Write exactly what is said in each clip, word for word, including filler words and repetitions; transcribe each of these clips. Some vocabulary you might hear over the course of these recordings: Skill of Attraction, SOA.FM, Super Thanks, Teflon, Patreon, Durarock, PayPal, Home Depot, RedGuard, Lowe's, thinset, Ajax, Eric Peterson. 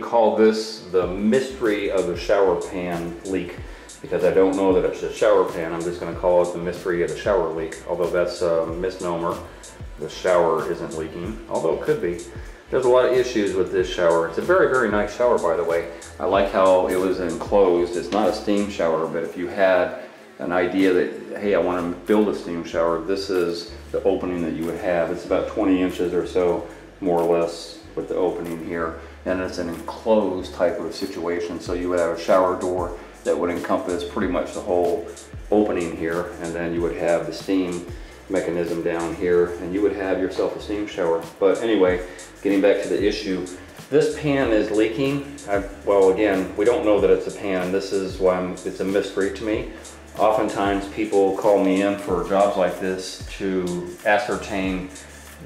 going to call this the mystery of the shower pan leak, because I don't know that it's a shower pan. I'm just going to call it the mystery of the shower leak, although that's a misnomer. The shower isn't leaking, although it could be. There's a lot of issues with this shower. It's a very, very nice shower, by the way. I like how it was enclosed. It's not a steam shower, but if you had an idea that, hey, I want to build a steam shower, this is the opening that you would have. It's about twenty inches or so, more or less, with the opening here. And it's an enclosed type of situation, so you would have a shower door that would encompass pretty much the whole opening here, and then you would have the steam mechanism down here, and you would have yourself a steam shower. But anyway, getting back to the issue, this pan is leaking. I, well, again, we don't know that it's a pan. This is why I'm, it's a mystery to me. Oftentimes people call me in for jobs like this to ascertain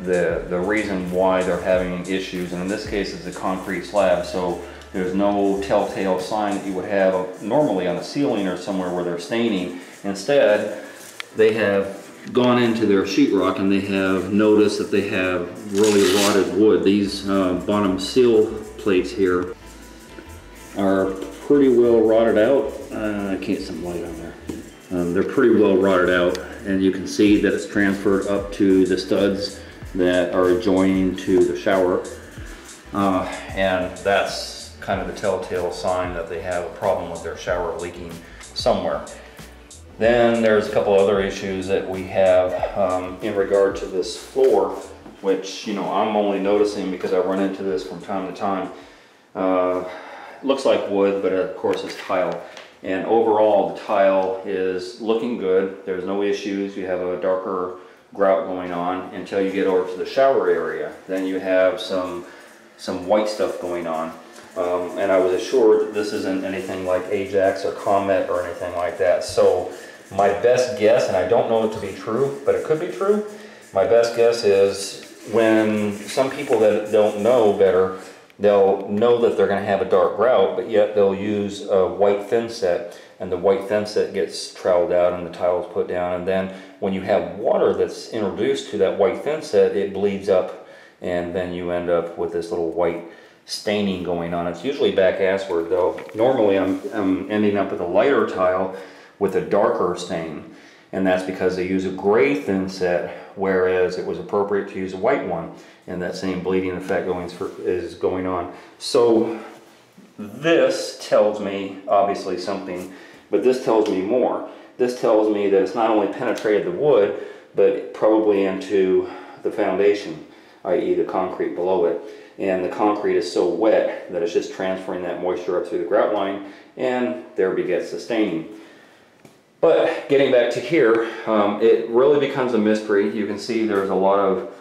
the, the reason why they're having issues, and in this case it's a concrete slab, so there's no telltale sign that you would have normally on a ceiling or somewhere where they're staining. Instead, they have gone into their sheetrock and they have noticed that they have really rotted wood. These uh, bottom seal plates here are pretty well rotted out. Uh, I can't get some light on there. Um, they're pretty well rotted out, and you can see that it's transferred up to the studs that are adjoining to the shower, uh, and that's kind of the telltale sign that they have a problem with their shower leaking somewhere. Then there's a couple other issues that we have um, in regard to this floor, which, you know, I'm only noticing because I run into this from time to time. Uh, looks like wood, but of course it's tile. And overall, the tile is looking good. There's no issues. You have a darker grout going on until you get over to the shower area. Then you have some, some white stuff going on. Um, and I was assured that this isn't anything like Ajax or Comet or anything like that. So my best guess, and I don't know it to be true, but it could be true, my best guess is when some people that don't know better, they'll know that they're going to have a dark grout, but yet they'll use a white thinset, and the white thinset gets troweled out and the tile's put down, and then when you have water that's introduced to that white thinset, it bleeds up, and then you end up with this little white staining going on. It's usually back assward, though. Normally I'm, I'm ending up with a lighter tile with a darker stain, and that's because they use a gray thinset, whereas it was appropriate to use a white one, and that same bleeding effect going for, is going on. So this tells me obviously something, but this tells me more. This tells me that it's not only penetrated the wood, but probably into the foundation, that is the concrete below it. And the concrete is so wet that it's just transferring that moisture up through the grout line, and there begets the staining. But getting back to here, um, it really becomes a mystery. You can see there's a lot of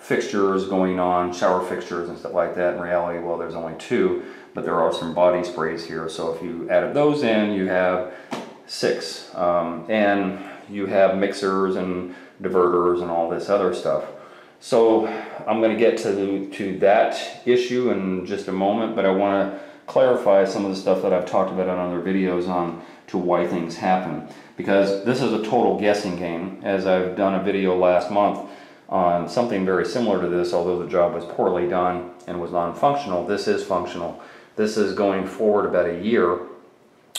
fixtures going on, shower fixtures and stuff like that. In reality, well, there's only two, but there are some body sprays here. So if you added those in, you have six. Um, and you have mixers and diverters and all this other stuff. So I'm going to get to the, to that issue in just a moment, but I want to clarify some of the stuff that I've talked about on other videos on to why things happen, because this is a total guessing game. As I've done a video last month on something very similar to this, although the job was poorly done and was non-functional, this is functional. This is going forward about a year,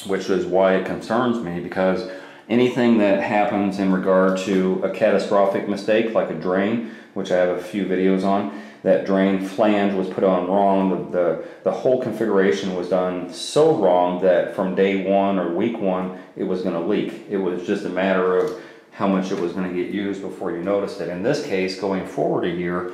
which is why it concerns me, because anything that happens in regard to a catastrophic mistake, like a drain, which I have a few videos on, that drain flange was put on wrong, the, the, the whole configuration was done so wrong that from day one or week one, it was going to leak. It was just a matter of how much it was going to get used before you noticed it. In this case, going forward a year,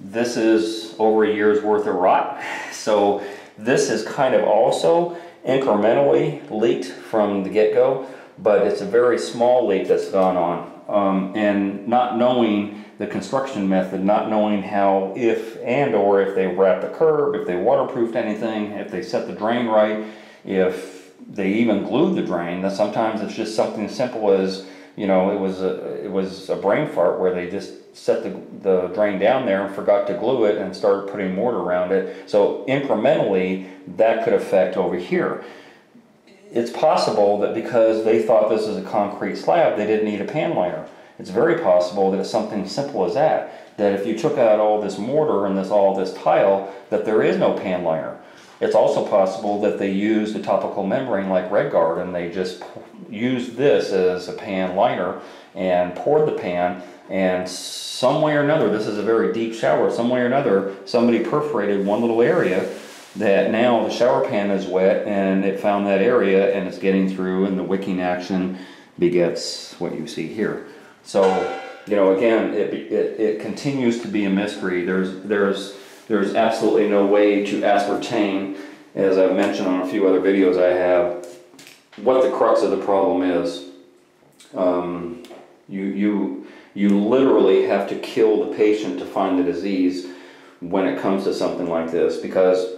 this is over a year's worth of rot. So this is kind of also incrementally leaked from the get-go, but it's a very small leak that's gone on. Um, and not knowing the construction method, not knowing how, if and or if they wrapped the curb, if they waterproofed anything, if they set the drain right, if they even glued the drain, that sometimes it's just something as simple as, you know, it was a, it was a brain fart where they just set the, the drain down there and forgot to glue it and started putting mortar around it. So incrementally, that could affect over here. It's possible that because they thought this is a concrete slab, they didn't need a pan liner. It's very possible that it's something simple as that, that if you took out all this mortar and this all this tile, that there is no pan liner. It's also possible that they used a topical membrane like RedGuard and they just used this as a pan liner and poured the pan, and some way or another, this is a very deep shower, some way or another somebody perforated one little area that now the shower pan is wet and it found that area and it's getting through, and the wicking action begets what you see here. So, you know, again, it, it, it continues to be a mystery. There's, there's, there's absolutely no way to ascertain, as I've mentioned on a few other videos I have, what the crux of the problem is. Um, you, you, you literally have to kill the patient to find the disease when it comes to something like this, because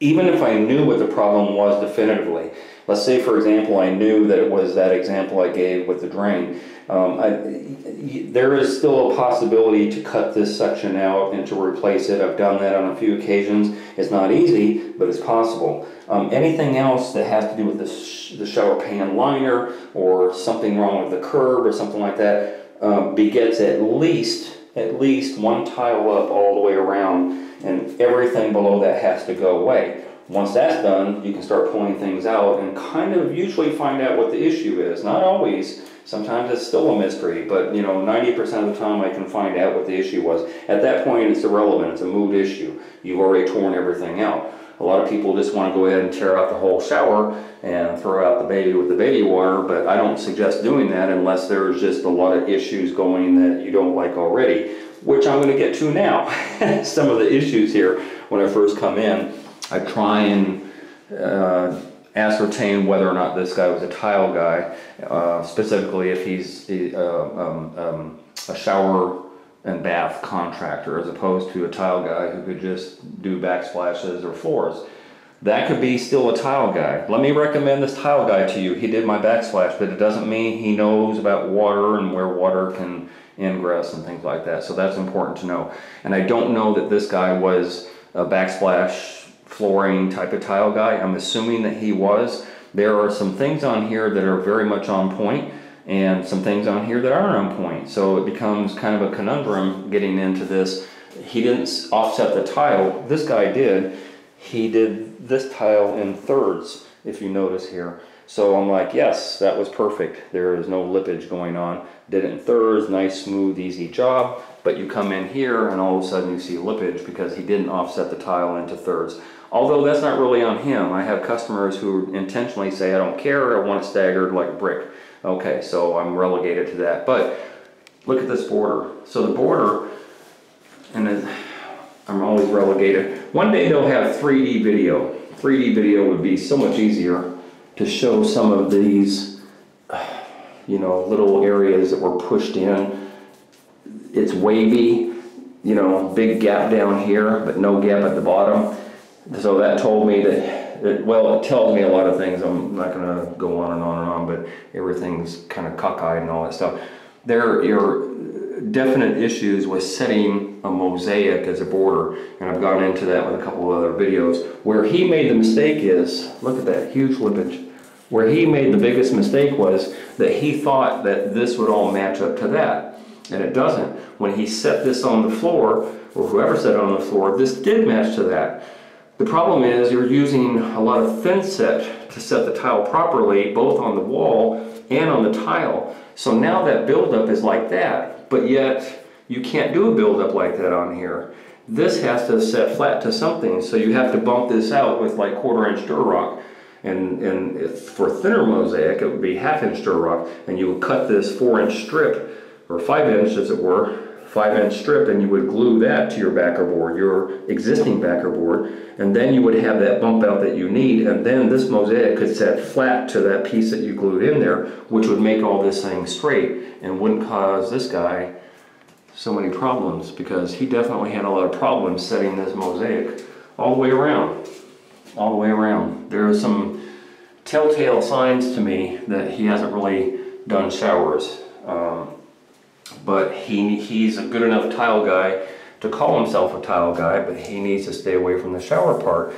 even if I knew what the problem was definitively, let's say, for example, I knew that it was that example I gave with the drain, um, I, there is still a possibility to cut this section out and to replace it. I've done that on a few occasions. It's not easy, but it's possible. Um, anything else that has to do with the, sh the shower pan liner or something wrong with the curb or something like that um, begets at least, at least one tile up all the way around, and everything below that has to go away. Once that's done, you can start pulling things out and kind of usually find out what the issue is. Not always. Sometimes it's still a mystery, but you know, ninety percent of the time I can find out what the issue was. At that point, it's irrelevant. It's a mood issue. You've already torn everything out. A lot of people just want to go ahead and tear out the whole shower and throw out the baby with the baby water, but I don't suggest doing that unless there's just a lot of issues going that you don't like already, which I'm going to get to now. Some of the issues here when I first come in. I try and uh, ascertain whether or not this guy was a tile guy, uh, specifically if he's uh, um, um, a shower and bath contractor as opposed to a tile guy who could just do backsplashes or floors. That could be still a tile guy. Let me recommend this tile guy to you. He did my backsplash, but it doesn't mean he knows about water and where water can ingress and things like that. So that's important to know. And I don't know that this guy was a backsplash flooring type of tile guy. I'm assuming that he was. There are some things on here that are very much on point and some things on here that aren't on point. So it becomes kind of a conundrum getting into this. He didn't offset the tile. This guy did. He did this tile in thirds, if you notice here. So I'm like, yes, that was perfect. There is no lippage going on. Did it in thirds, nice, smooth, easy job. But you come in here and all of a sudden you see lippage because he didn't offset the tile into thirds. Although that's not really on him. I have customers who intentionally say, I don't care, I want it staggered like brick. Okay, so I'm relegated to that. But look at this border. So the border, and it, I'm always relegated. One day they'll have three D video. three D video would be so much easier to show some of these, you know, little areas that were pushed in. It's wavy, you know, big gap down here, but no gap at the bottom. So that told me that, it, well, it tells me a lot of things. I'm not gonna go on and on and on, but everything's kind of cockeyed and all that stuff. There are definite issues with setting a mosaic as a border, and I've gone into that with a couple of other videos. Where he made the mistake is, look at that huge lippage. Where he made the biggest mistake was that he thought that this would all match up to that, and it doesn't. When he set this on the floor, or whoever set it on the floor, this did match to that. The problem is you're using a lot of thin set to set the tile properly, both on the wall and on the tile. So now that buildup is like that, but yet you can't do a buildup like that on here. This has to set flat to something, so you have to bump this out with like quarter inch Durarock. And, and if for thinner mosaic, it would be half inch Durarock, and you would cut this four inch strip, or five inch as it were, five inch strip, and you would glue that to your backer board, your existing backer board, and then you would have that bump out that you need, and then this mosaic could set flat to that piece that you glued in there, which would make all this thing straight and wouldn't cause this guy so many problems, because he definitely had a lot of problems setting this mosaic all the way around, all the way around. There are some telltale signs to me that he hasn't really done showers. Um, But he, he's a good enough tile guy to call himself a tile guy, but he needs to stay away from the shower part.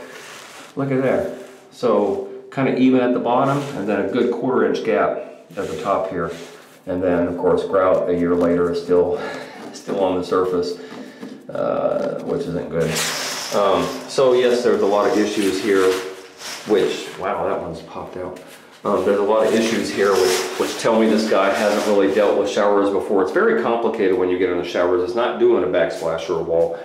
Look at that. So kind of even at the bottom, and then a good quarter inch gap at the top here. And then, of course, grout a year later is still still on the surface, uh, which isn't good. Um, so yes, there's a lot of issues here, which, wow, that one's popped out. Um, there's a lot of issues here which, which tell me this guy hasn't really dealt with showers before. It's very complicated when you get into showers. It's not doing a backsplash or a wall.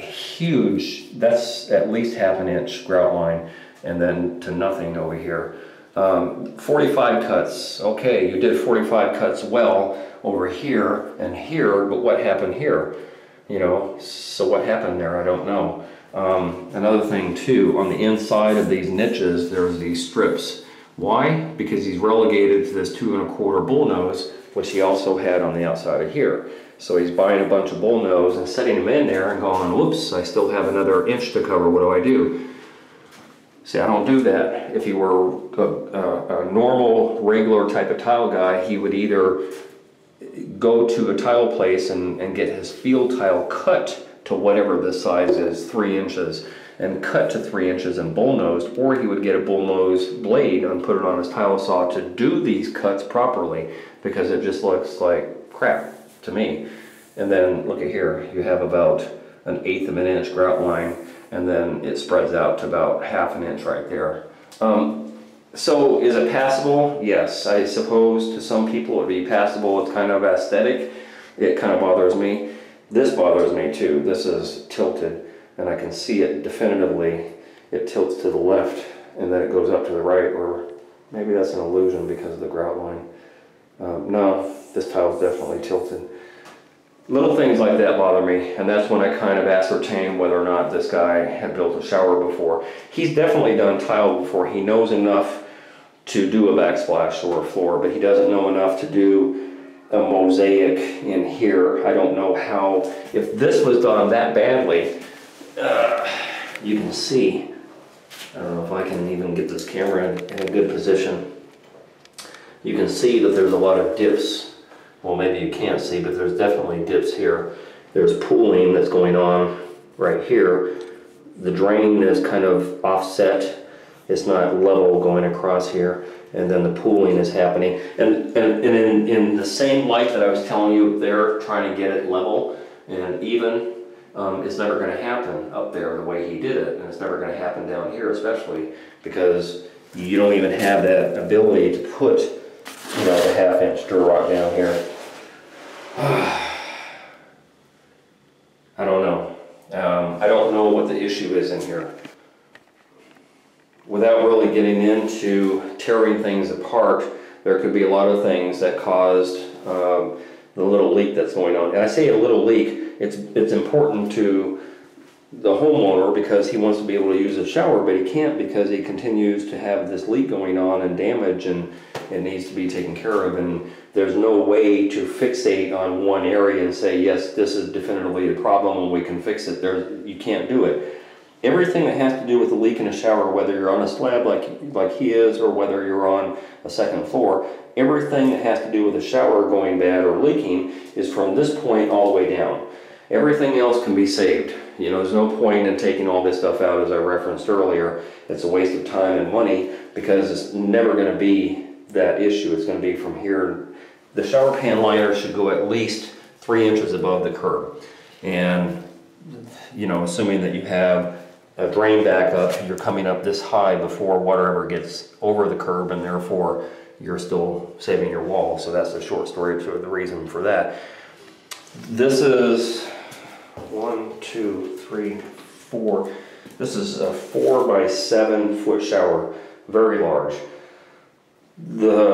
Huge, that's at least half an inch grout line, and then to nothing over here. Um, forty-five cuts, okay, you did forty-five cuts well over here and here, but what happened here? You know, so what happened there, I don't know. Um, another thing too, on the inside of these niches, there's these strips. Why? Because he's relegated to this two and a quarter bullnose, which he also had on the outside of here. So he's buying a bunch of bullnose and setting them in there and going, whoops, I still have another inch to cover, what do I do? See, I don't do that. If he were a, a, a normal, regular type of tile guy, he would either go to a tile place and, and get his field tile cut to whatever the size is, three inches. And cut to three inches and bullnosed, or he would get a bullnose blade and put it on his tile saw to do these cuts properly, because it just looks like crap to me. And then look at here, you have about an eighth of an inch grout line, and then it spreads out to about half an inch right there. Um, so is it passable? Yes, I suppose to some people it would be passable. It's kind of aesthetic. It kind of bothers me. This bothers me too. This is tilted. And I can see it definitively, it tilts to the left and then it goes up to the right, or maybe that's an illusion because of the grout line. Um, no, this tile is definitely tilted. Little things like that bother me, and that's when I kind of ascertain whether or not this guy had built a shower before. He's definitely done tile before. He knows enough to do a backsplash or a floor, but he doesn't know enough to do a mosaic in here. I don't know how, if this was done that badly, Uh, you can see, I don't know if I can even get this camera in, in a good position. You can see that there's a lot of dips. Well, maybe you can't see, but there's definitely dips here. There's pooling that's going on right here. The drain is kind of offset. It's not level going across here. And then the pooling is happening. And, and, and in, in the same light that I was telling you there, trying to get it level and even, Um, it's never going to happen up there the way he did it, and it's never going to happen down here, especially because you don't even have that ability to put, you know, the half inch durock down here. I don't know. Um, I don't know what the issue is in here. Without really getting into tearing things apart, there could be a lot of things that caused um, the little leak that's going on. And I say a little leak. It's, it's important to the homeowner because he wants to be able to use a shower, but he can't because he continues to have this leak going on and damage, and it needs to be taken care of. And there's no way to fixate on one area and say, yes, this is definitively the problem and we can fix it. There, you can't do it. Everything that has to do with a leak in a shower, whether you're on a slab like, like he is or whether you're on a second floor, everything that has to do with a shower going bad or leaking is from this point all the way down. Everything else can be saved. You know, there's no point in taking all this stuff out, as I referenced earlier. It's a waste of time and money because it's never going to be that issue. It's going to be from here. The shower pan liner should go at least three inches above the curb. And, you know, assuming that you have a drain back up, you're coming up this high before water ever gets over the curb, and therefore you're still saving your wall. So that's the short story to the reason for that. This is one, two, three, four. This is a four by seven foot shower, very large. The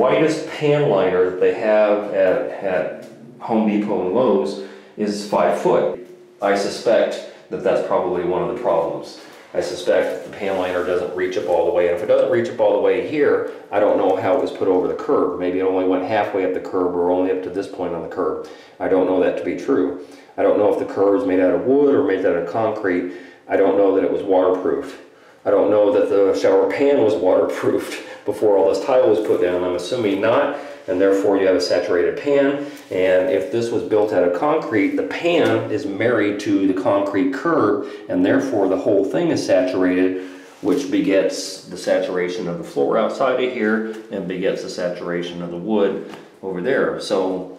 widest pan liner that they have at, at Home Depot and Lowe's is five foot. I suspect that that's probably one of the problems. I suspect that the pan liner doesn't reach up all the way, and if it doesn't reach up all the way here, I don't know how it was put over the curb. Maybe it only went halfway up the curb or only up to this point on the curb. I don't know that to be true. I don't know if the curb is made out of wood or made out of concrete. I don't know that it was waterproof. I don't know that the shower pan was waterproofed before all this tile was put down. I'm assuming not, and therefore you have a saturated pan, and if this was built out of concrete, the pan is married to the concrete curb, and therefore the whole thing is saturated, which begets the saturation of the floor outside of here and begets the saturation of the wood over there. So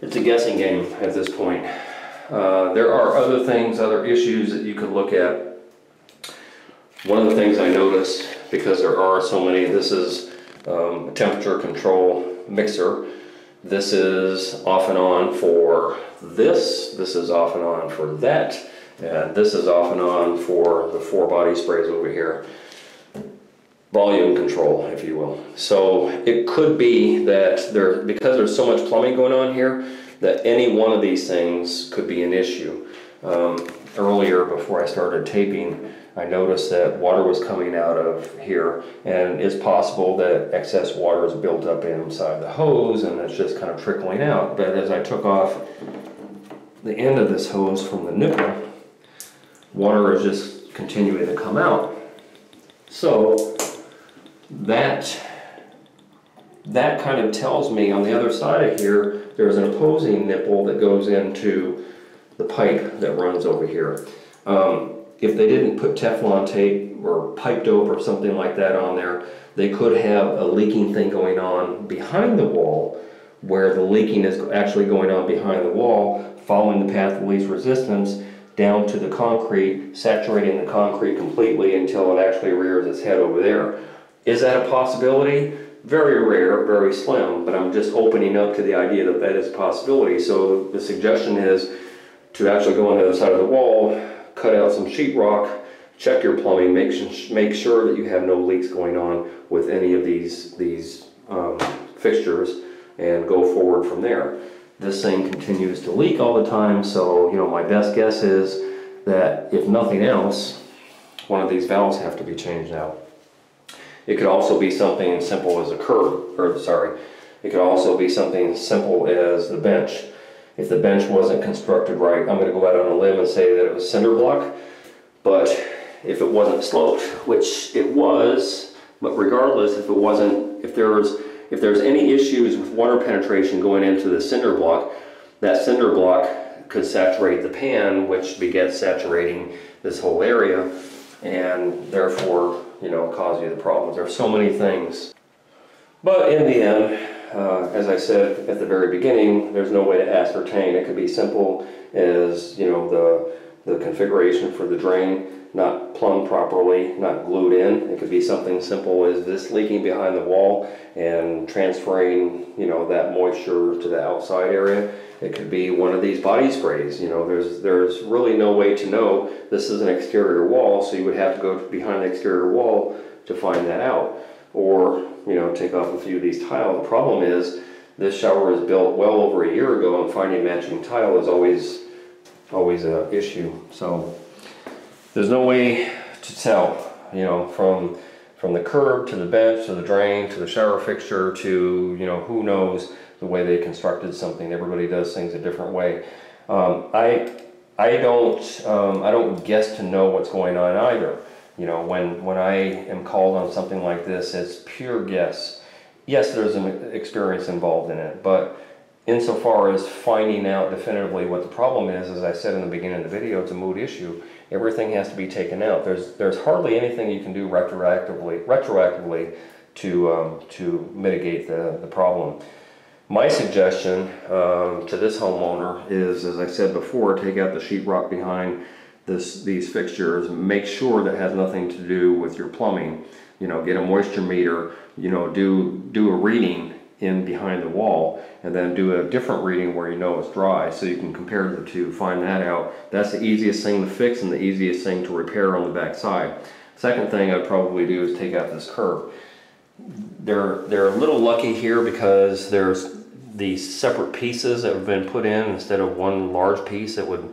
it's a guessing game at this point. Uh, there are other things, other issues that you could look at. One of the things I noticed, because there are so many, this is um, a temperature control mixer. This is off and on for this, this is off and on for that, and this is off and on for the four body sprays over here. Volume control, if you will. So it could be that there, because there's so much plumbing going on here, that any one of these things could be an issue. Um, earlier, before I started taping, I noticed that water was coming out of here, and it's possible that excess water is built up inside the hose and it's just kind of trickling out. But as I took off the end of this hose from the nipple, water is just continuing to come out. So that that kind of tells me on the other side of here there's an opposing nipple that goes into the pipe that runs over here. Um, if they didn't put Teflon tape or pipe dope or something like that on there, they could have a leaking thing going on behind the wall, where the leaking is actually going on behind the wall, following the path of least resistance down to the concrete, saturating the concrete completely until it actually rears its head over there. Is that a possibility? Very rare, very slim, but I'm just opening up to the idea that that is a possibility. So the suggestion is to actually go on the other side of the wall, cut out some sheetrock, check your plumbing, make, make sure that you have no leaks going on with any of these, these um, fixtures, and go forward from there. This thing continues to leak all the time, so you know, my best guess is that if nothing else, one of these valves have to be changed out. It could also be something simple as a curb, or sorry, it could also be something simple as the bench. If the bench wasn't constructed right, I'm going to go out on a limb and say that it was cinder block, but if it wasn't sloped, which it was, but regardless, if it wasn't, if there was, if there's any issues with water penetration going into the cinder block, that cinder block could saturate the pan, which begets saturating this whole area, and therefore, you know, cause you the problems. There are so many things. But in the end, uh, as I said at the very beginning, there's no way to ascertain. It could be simple as, you know, the, the configuration for the drain not plumbed properly, not glued in. It could be something simple as this leaking behind the wall and transferring, you know, that moisture to the outside area. It could be one of these body sprays. You know, there's there's really no way to know. This is an exterior wall, so you would have to go behind an exterior wall to find that out. Or, you know, take off a few of these tiles. The problem is this shower was built well over a year ago, and finding matching tile is always always an issue. So there's no way to tell, you know, from from the curb to the bench to the drain to the shower fixture to, you know, who knows the way they constructed something. Everybody does things a different way. Um, I I don't um, I don't guess to know what's going on either. You know, when when I am called on something like this, it's pure guess. Yes, there's an experience involved in it, but insofar as finding out definitively what the problem is, as I said in the beginning of the video, it's a mood issue. Everything has to be taken out. There's there's hardly anything you can do retroactively retroactively to um, to mitigate the the problem. My suggestion um, to this homeowner is, as I said before, take out the sheetrock behind this these fixtures. Make sure that it has nothing to do with your plumbing. You know, get a moisture meter. You know, do do a reading in behind the wall, and then do a different reading where you know it's dry, so you can compare the two, find that out. That's the easiest thing to fix and the easiest thing to repair on the back side. Second thing I'd probably do is take out this curb. They're, they're a little lucky here because there's these separate pieces that have been put in instead of one large piece that would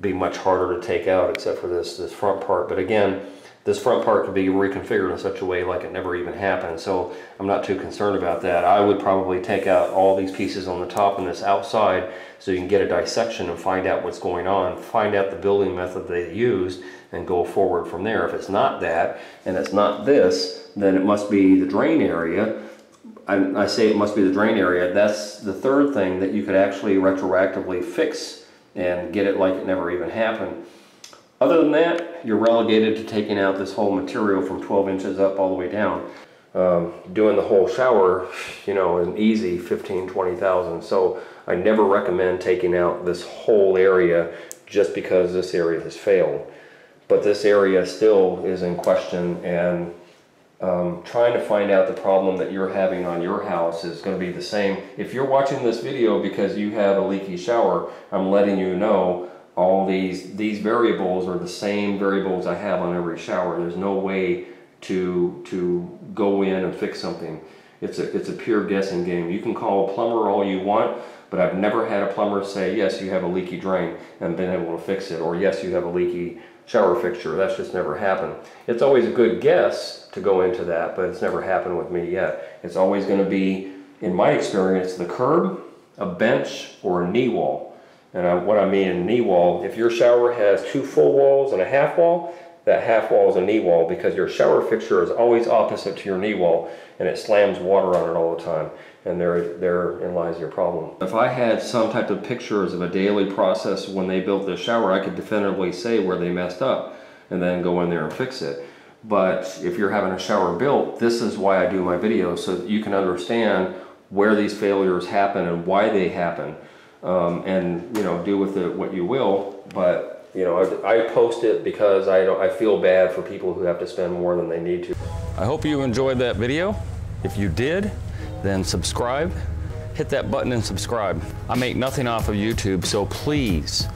be much harder to take out, except for this, this front part. But again, this front part could be reconfigured in such a way like it never even happened, so I'm not too concerned about that. I would probably take out all these pieces on the top and this outside so you can get a dissection and find out what's going on, find out the building method they used, and go forward from there. If it's not that, and it's not this, then it must be the drain area. I, I say it must be the drain area. That's the third thing that you could actually retroactively fix and get it like it never even happened. Other than that, you're relegated to taking out this whole material from twelve inches up all the way down. Um, doing the whole shower, you know, an easy fifteen, twenty thousand. So I never recommend taking out this whole area just because this area has failed. But this area still is in question, and um, trying to find out the problem that you're having on your house is going to be the same. If you're watching this video because you have a leaky shower, I'm letting you know all these, these variables are the same variables I have on every shower. There's no way to to go in and fix something. It's a, it's a pure guessing game. You can call a plumber all you want, but I've never had a plumber say, yes, you have a leaky drain, and been able to fix it, or yes, you have a leaky shower fixture. That's just never happened. It's always a good guess to go into that, but it's never happened with me yet. It's always gonna be, in my experience, the curb, a bench, or a knee wall. And I, what I mean in knee wall, if your shower has two full walls and a half wall, that half wall is a knee wall, because your shower fixture is always opposite to your knee wall, and it slams water on it all the time, and there, therein lies your problem. If I had some type of pictures of a daily process when they built the shower, I could definitively say where they messed up and then go in there and fix it. But if you're having a shower built, this is why I do my videos, so that you can understand where these failures happen and why they happen, um, and you know, do with it what you will. But you know, I, I post it because I, don't, I feel bad for people who have to spend more than they need to. I hope you enjoyed that video. If you did, then subscribe. Hit that button and subscribe. I make nothing off of YouTube, so please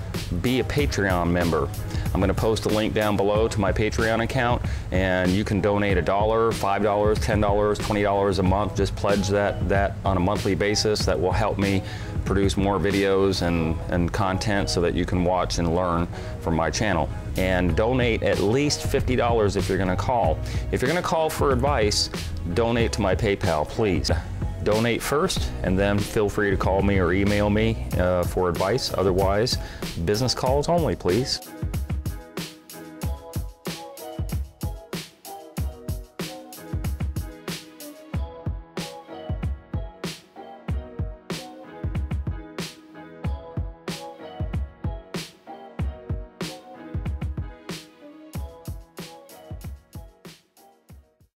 be a Patreon member. I'm gonna post a link down below to my Patreon account, and you can donate a dollar, five dollars, ten dollars, twenty dollars a month. Just pledge that, that on a monthly basis. That will help me produce more videos and, and content so that you can watch and learn from my channel. And donate at least fifty dollars if you're gonna call. If you're gonna call for advice, donate to my PayPal, please. Donate first, and then feel free to call me or email me uh, for advice. Otherwise, business calls only, please.